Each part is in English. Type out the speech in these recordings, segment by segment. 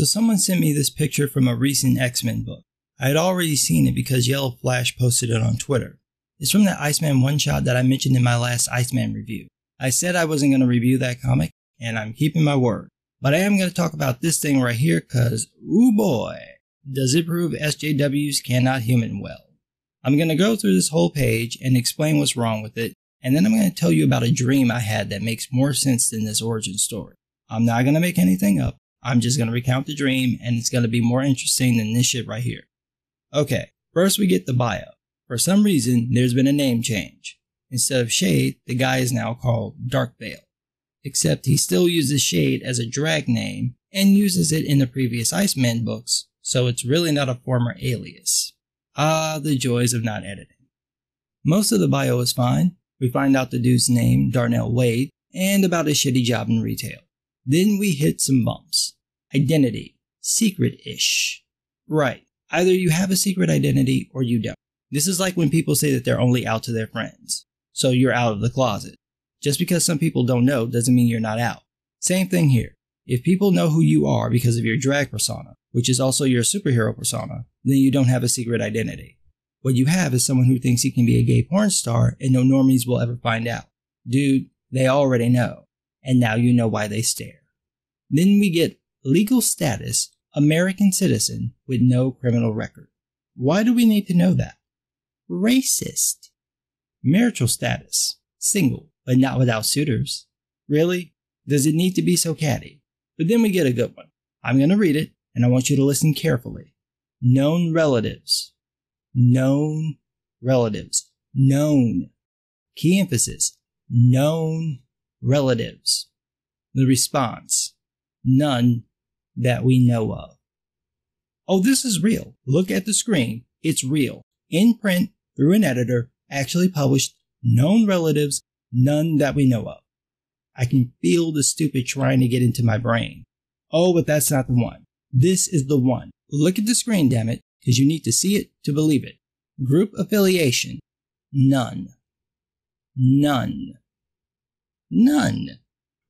So someone sent me this picture from a recent X-Men book. I had already seen it because Yellow Flash posted it on Twitter. It's from that Iceman one-shot that I mentioned in my last Iceman review. I said I wasn't going to review that comic, and I'm keeping my word. But I am going to talk about this thing right here because, ooh boy, does it prove SJWs cannot human well. I'm going to go through this whole page and explain what's wrong with it, and then I'm going to tell you about a dream I had that makes more sense than this origin story. I'm not going to make anything up. I'm just going to recount the dream, and it's going to be more interesting than this shit right here. Okay, first we get the bio. For some reason, there's been a name change. Instead of Shade, the guy is now called Dark Vale. Except he still uses Shade as a drag name and uses it in the previous Iceman books, so it's really not a former alias. Ah, the joys of not editing. Most of the bio is fine. We find out the dude's name, Darnell Wade, and about his shitty job in retail. Then we hit some bumps. Identity. Secret-ish. Right. Either you have a secret identity or you don't. This is like when people say that they're only out to their friends. So you're out of the closet. Just because some people don't know doesn't mean you're not out. Same thing here. If people know who you are because of your drag persona, which is also your superhero persona, then you don't have a secret identity. What you have is someone who thinks he can be a gay porn star and no normies will ever find out. Dude, they already know. And now you know why they stare. Then we get legal status, American citizen with no criminal record. Why do we need to know that? Racist. Marital status, single, but not without suitors. Really? Does it need to be so catty? But then we get a good one. I'm going to read it, and I want you to listen carefully. Known relatives. Known relatives. Known. Key emphasis. Known relatives. The response. None that we know of. Oh, this is real. Look at the screen. It's real. In print, through an editor, actually published. Known relatives. None that we know of. I can feel the stupid trying to get into my brain. Oh, but that's not the one. This is the one. Look at the screen, damn it, because you need to see it to believe it. Group affiliation. None. None. None.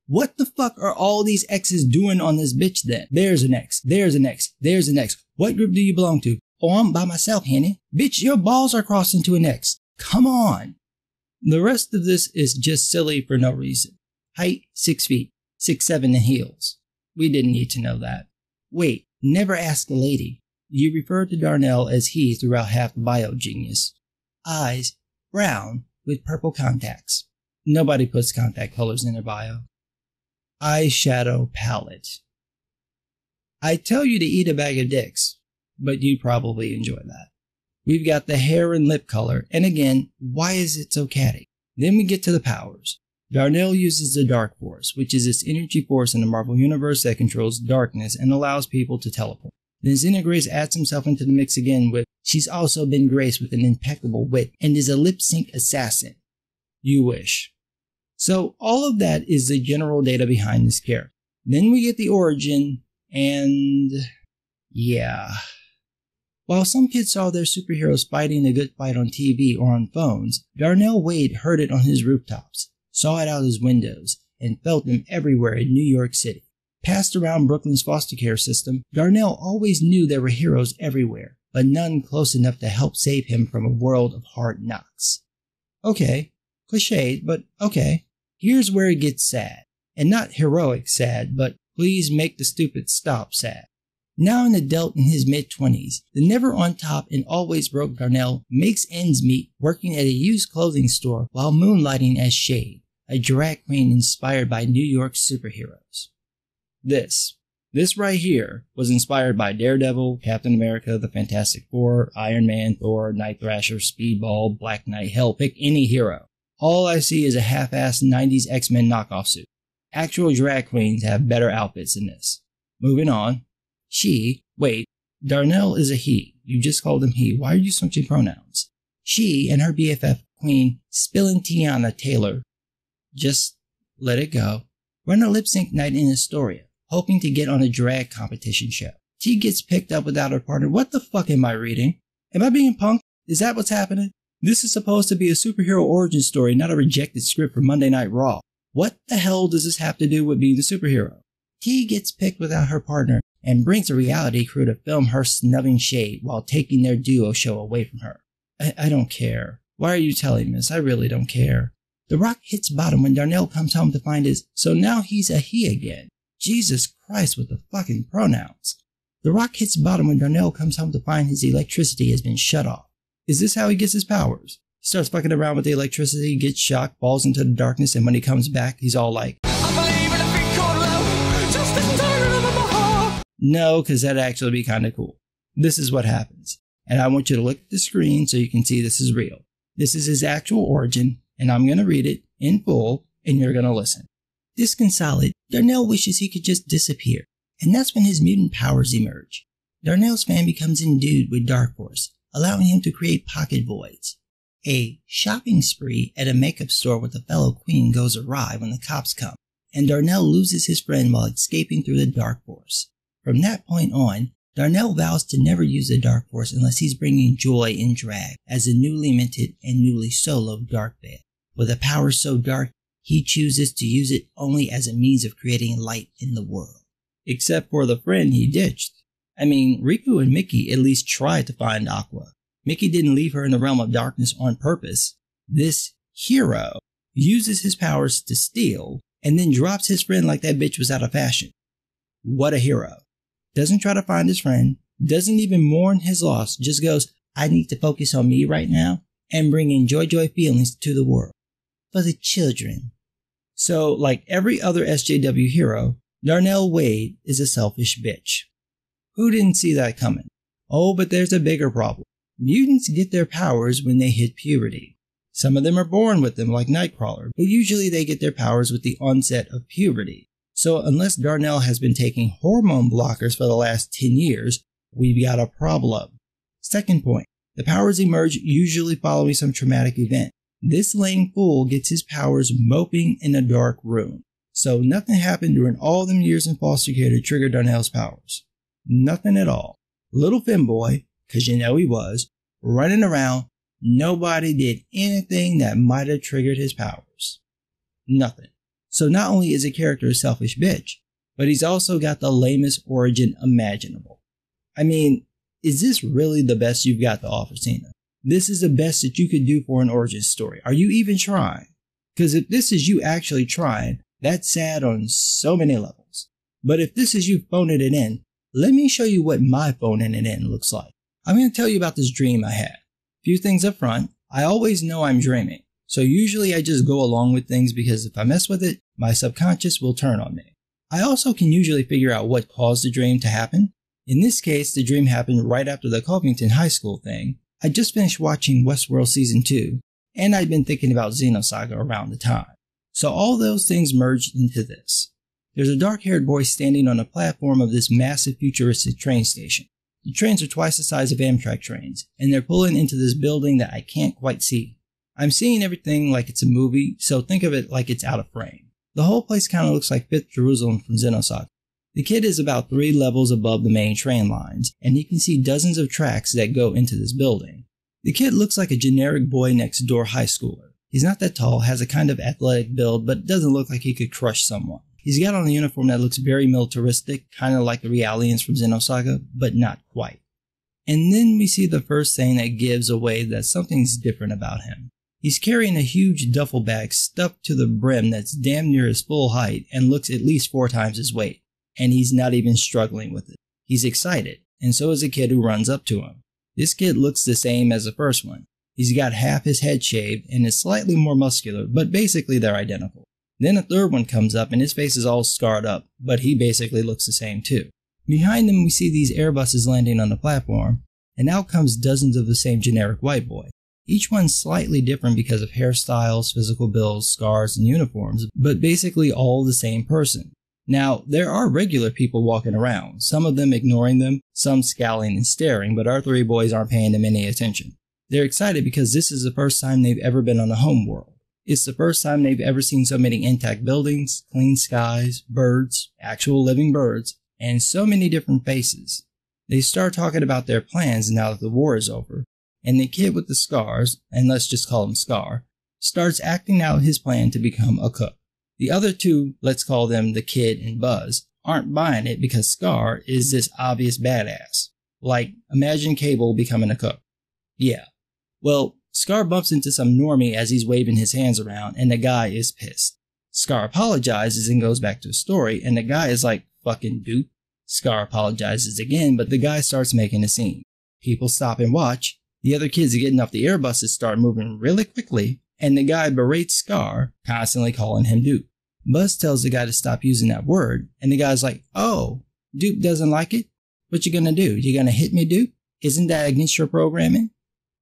What the fuck are all these X's doing on this bitch then? There's an X. There's an X. There's an X. What group do you belong to? Oh, I'm by myself, honey. Bitch, your balls are crossed into an X. Come on. The rest of this is just silly for no reason. Height, 6 feet, 6'7" in heels. We didn't need to know that. Wait, never ask a lady. You refer to Darnell as he throughout half the bio, genius. Eyes, brown, with purple contacts. Nobody puts contact colors in their bio. Eyeshadow palette. I tell you to eat a bag of dicks, but you probably enjoy that. We've got the hair and lip color, and again, why is it so catty? Then we get to the powers. Darnell uses the Dark Force, which is this energy force in the Marvel Universe that controls darkness and allows people to teleport. Then Sina Grace adds himself into the mix again with, she's also been graced with an impeccable wit and is a lip-sync assassin. You wish. So all of that is the general data behind this character. Then we get the origin, and yeah. While some kids saw their superheroes fighting the good fight on TV or on phones, Darnell Wade heard it on his rooftops, saw it out his windows, and felt them everywhere in New York City. Passed around Brooklyn's foster care system, Darnell always knew there were heroes everywhere, but none close enough to help save him from a world of hard knocks. Okay, cliched, but okay. Here's where it gets sad. And not heroic sad, but please make the stupid stop sad. Now an adult in his mid-20s, the never-on-top and always-broke Darnell makes ends meet working at a used clothing store while moonlighting as Shade, a drag queen inspired by New York superheroes. This right here was inspired by Daredevil, Captain America, the Fantastic Four, Iron Man, Thor, Night Thrasher, Speedball, Black Knight, hell, pick any hero. All I see is a half-assed 90s X-Men knockoff suit. Actual drag queens have better outfits than this. Moving on. She, wait, Darnell is a he. You just called him he. Why are you switching pronouns? She and her BFF queen, Spillin' Tiana Taylor, just let it go, run a lip sync night in Astoria, hoping to get on a drag competition show. She gets picked up without her partner. What the fuck am I reading? Am I being punked? Is that what's happening? This is supposed to be a superhero origin story, not a rejected script for Monday Night Raw. What the hell does this have to do with being a superhero? She gets picked without her partner and brings a reality crew to film her snubbing Shade while taking their duo show away from her. I don't care. Why are you telling this? I really don't care. The rock hits bottom when Darnell comes home to find his, so now he's a he again. Jesus Christ with the fucking pronouns. The rock hits bottom when Darnell comes home to find his electricity has been shut off. Is this how he gets his powers? He starts fucking around with the electricity, gets shocked, falls into the darkness, and when he comes back, he's all like, no, because that'd actually be kind of cool. This is what happens, and I want you to look at the screen so you can see this is real. This is his actual origin, and I'm going to read it in full, and you're going to listen. Disconsolate, Darnell wishes he could just disappear, and that's when his mutant powers emerge. Darnell's fan becomes endued with Dark Force, allowing him to create pocket voids. A shopping spree at a makeup store with a fellow queen goes awry when the cops come, and Darnell loses his friend while escaping through the Dark Force. From that point on, Darnell vows to never use the Dark Force unless he's bringing joy in drag as a newly minted and newly soloed Dark Vale. With a power so dark, he chooses to use it only as a means of creating light in the world. Except for the friend he ditched. I mean, Riku and Mickey at least tried to find Aqua. Mickey didn't leave her in the realm of darkness on purpose. This hero uses his powers to steal and then drops his friend like that bitch was out of fashion. What a hero. Doesn't try to find his friend, doesn't even mourn his loss, just goes, I need to focus on me right now and bring in joy feelings to the world. For the children. So, like every other SJW hero, Darnell Wade is a selfish bitch. Who didn't see that coming? Oh, but there's a bigger problem. Mutants get their powers when they hit puberty. Some of them are born with them, like Nightcrawler, but usually they get their powers with the onset of puberty. So unless Darnell has been taking hormone blockers for the last 10 years, we've got a problem. Second point, the powers emerge usually following some traumatic event. This lame fool gets his powers moping in a dark room. So nothing happened during all them years in foster care to trigger Darnell's powers. Nothing at all. Little Finboy, because you know he was, running around, nobody did anything that might have triggered his powers. Nothing. So not only is the character a selfish bitch, but he's also got the lamest origin imaginable. I mean, is this really the best you've got to offer, Sina? This is the best that you could do for an origin story. Are you even trying? Because if this is you actually trying, that's sad on so many levels. But if this is you phoning it in, let me show you what my phoning it in looks like. I'm going to tell you about this dream I had. A few things up front. I always know I'm dreaming. So usually I just go along with things because if I mess with it, my subconscious will turn on me. I also can usually figure out what caused the dream to happen. In this case, the dream happened right after the Covington High School thing. I just finished watching Westworld Season 2, and I'd been thinking about Xenosaga around the time. So all those things merged into this. There's a dark-haired boy standing on a platform of this massive futuristic train station. The trains are twice the size of Amtrak trains, and they're pulling into this building that I can't quite see. I'm seeing everything like it's a movie, so think of it like it's out of frame. The whole place kind of looks like Fifth Jerusalem from Xenosaga. The kid is about 3 levels above the main train lines, and you can see dozens of tracks that go into this building. The kid looks like a generic boy next door high schooler. He's not that tall, has a kind of athletic build, but doesn't look like he could crush someone. He's got on a uniform that looks very militaristic, kind of like the Reallians from Xenosaga, but not quite. And then we see the first thing that gives away that something's different about him. He's carrying a huge duffel bag stuffed to the brim that's damn near his full height and looks at least 4 times his weight, and he's not even struggling with it. He's excited, and so is a kid who runs up to him. This kid looks the same as the first one. He's got half his head shaved and is slightly more muscular, but basically they're identical. Then a third one comes up and his face is all scarred up, but he basically looks the same too. Behind them we see these Airbuses landing on the platform, and out comes dozens of the same generic white boy. Each one's slightly different because of hairstyles, physical builds, scars, and uniforms, but basically all the same person. Now, there are regular people walking around, some of them ignoring them, some scowling and staring, but our 3 boys aren't paying them any attention. They're excited because this is the first time they've ever been on the home world. It's the first time they've ever seen so many intact buildings, clean skies, birds, actual living birds, and so many different faces. They start talking about their plans now that the war is over. And the kid with the scars, and let's just call him Scar, starts acting out his plan to become a cook. The other two, let's call them the kid and Buzz, aren't buying it because Scar is this obvious badass. Like, imagine Cable becoming a cook. Yeah. Well, Scar bumps into some normie as he's waving his hands around, and the guy is pissed. Scar apologizes and goes back to his story, and the guy is like, fucking dude. Scar apologizes again, but the guy starts making a scene. People stop and watch. The other kids are getting off the airbuses start moving really quickly, and the guy berates Scar, constantly calling him Duke. Buzz tells the guy to stop using that word, and the guy's like, oh, Duke doesn't like it? What you gonna do? You gonna hit me, Duke? Isn't that against your programming?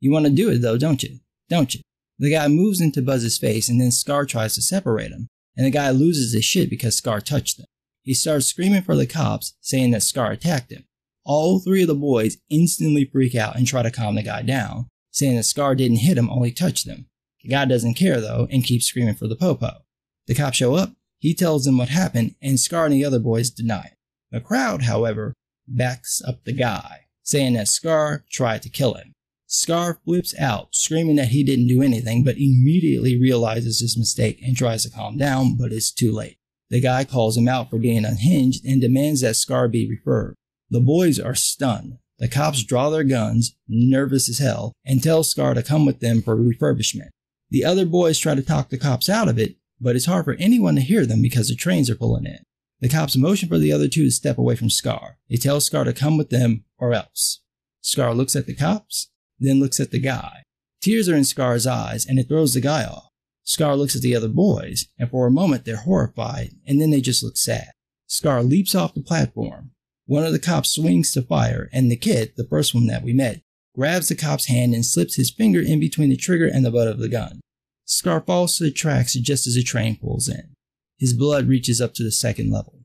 You wanna do it though, don't you? Don't you? The guy moves into Buzz's face, and then Scar tries to separate him, and the guy loses his shit because Scar touched him. He starts screaming for the cops, saying that Scar attacked him. All three of the boys instantly freak out and try to calm the guy down, saying that Scar didn't hit him, only touched him. The guy doesn't care though, and keeps screaming for the popo. The cops show up, he tells them what happened, and Scar and the other boys deny it. The crowd, however, backs up the guy, saying that Scar tried to kill him. Scar flips out, screaming that he didn't do anything, but immediately realizes his mistake and tries to calm down, but it's too late. The guy calls him out for being unhinged and demands that Scar be referred. The boys are stunned. The cops draw their guns, nervous as hell, and tell Scar to come with them for refurbishment. The other boys try to talk the cops out of it, but it's hard for anyone to hear them because the trains are pulling in. The cops motion for the other two to step away from Scar. They tell Scar to come with them or else. Scar looks at the cops, then looks at the guy. Tears are in Scar's eyes, and it throws the guy off. Scar looks at the other boys, and for a moment they're horrified, and then they just look sad. Scar leaps off the platform. One of the cops swings to fire, and the kid, the first one that we met, grabs the cop's hand and slips his finger in between the trigger and the butt of the gun. Scar falls to the tracks just as a train pulls in. His blood reaches up to the second level.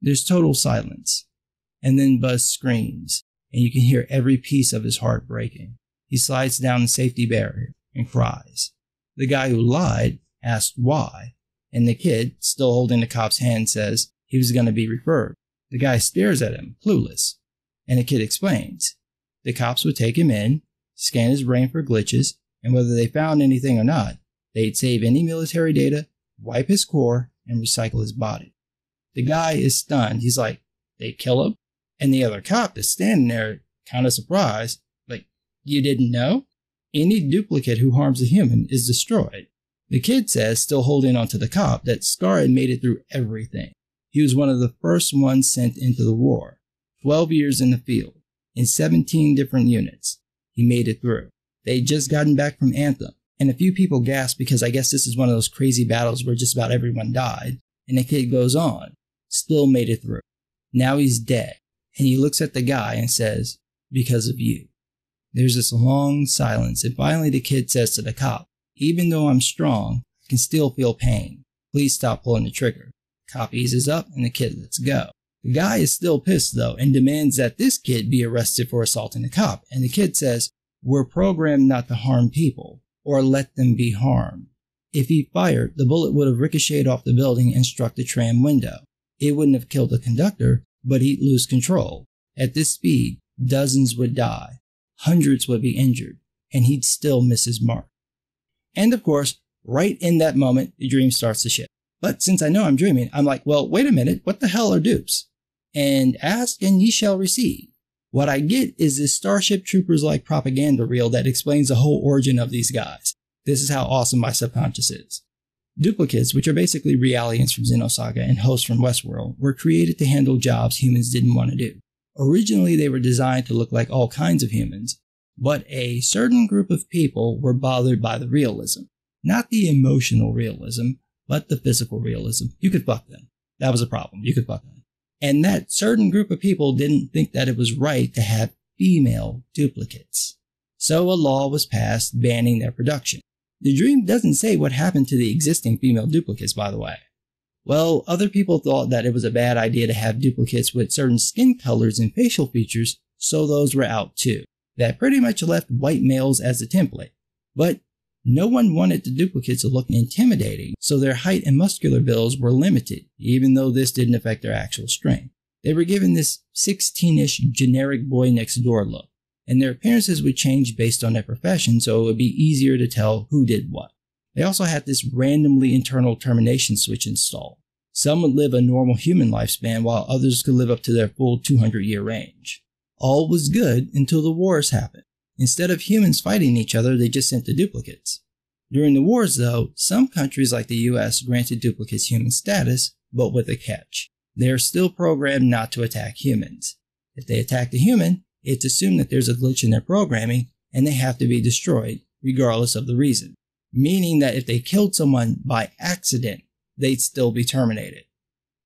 There's total silence, and then Buzz screams, and you can hear every piece of his heart breaking. He slides down the safety barrier and cries. The guy who lied asked why, and the kid, still holding the cop's hand, says he was going to be referred. The guy stares at him, clueless, and the kid explains. The cops would take him in, scan his brain for glitches, and whether they found anything or not, they'd save any military data, wipe his core, and recycle his body. The guy is stunned. He's like, they kill him? And the other cop is standing there, kind of surprised, like, you didn't know? Any duplicate who harms a human is destroyed. The kid says, still holding onto the cop, that Scar had made it through everything. He was one of the first ones sent into the war. 12 years in the field, in 17 different units. He made it through. They had just gotten back from Anthem, and a few people gasped because I guess this is one of those crazy battles where just about everyone died, and the kid goes on, still made it through. Now he's dead, and he looks at the guy and says, because of you. There's this long silence, and finally the kid says to the cop, even though I'm strong, I can still feel pain. Please stop pulling the trigger. Cop eases up, and the kid lets go. The guy is still pissed, though, and demands that this kid be arrested for assaulting the cop, and the kid says, we're programmed not to harm people, or let them be harmed. If he fired, the bullet would have ricocheted off the building and struck the tram window. It wouldn't have killed the conductor, but he'd lose control. At this speed, dozens would die. Hundreds would be injured, and he'd still miss his mark. And of course, right in that moment, the dream starts to shift. But since I know I'm dreaming, I'm like, well, wait a minute, what the hell are dupes? And ask and ye shall receive. What I get is this Starship Troopers-like propaganda reel that explains the whole origin of these guys. This is how awesome my subconscious is. Duplicates, which are basically Reallians from Xenosaga and hosts from Westworld, were created to handle jobs humans didn't want to do. Originally, they were designed to look like all kinds of humans, but a certain group of people were bothered by the realism. Not the emotional realism, but the physical realism. You could fuck them. That was a problem. You could fuck them. And that certain group of people didn't think that it was right to have female duplicates. So a law was passed banning their production. The dream doesn't say what happened to the existing female duplicates, by the way. Well, other people thought that it was a bad idea to have duplicates with certain skin colors and facial features, so those were out too. That pretty much left white males as a template. But no one wanted the duplicates to look intimidating, so their height and muscular builds were limited, even though this didn't affect their actual strength. They were given this 16-ish generic boy next door look, and their appearances would change based on their profession, so it would be easier to tell who did what. They also had this randomly internal termination switch installed, Some would live a normal human lifespan, while others could live up to their full 200-year range. All was good until the wars happened. Instead of humans fighting each other, they just sent the duplicates. During the wars, though, some countries like the US granted duplicates human status, but with a catch. They are still programmed not to attack humans. If they attack a human, it's assumed that there's a glitch in their programming and they have to be destroyed, regardless of the reason. Meaning that if they killed someone by accident, they'd still be terminated.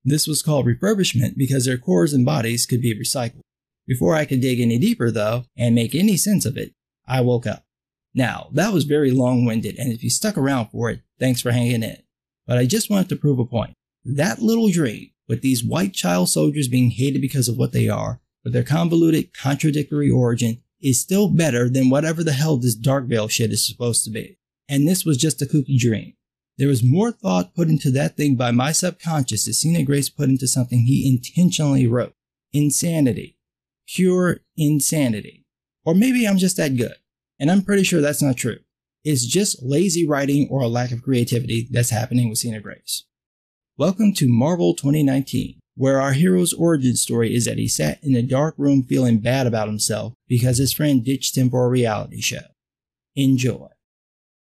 This was called refurbishment because their cores and bodies could be recycled. Before I could dig any deeper, though, and make any sense of it, I woke up. Now, that was very long-winded, and if you stuck around for it, thanks for hanging in. But I just wanted to prove a point. That little dream, with these white child soldiers being hated because of what they are, with their convoluted, contradictory origin, is still better than whatever the hell this Dark Vale shit is supposed to be. And this was just a kooky dream. There was more thought put into that thing by my subconscious that Sina Grace put into something he intentionally wrote. Insanity. Pure insanity. Or maybe I'm just that good. And I'm pretty sure that's not true. It's just lazy writing or a lack of creativity that's happening with Sina Grace. Welcome to Marvel 2019, where our hero's origin story is that he sat in a dark room feeling bad about himself because his friend ditched him for a reality show. Enjoy.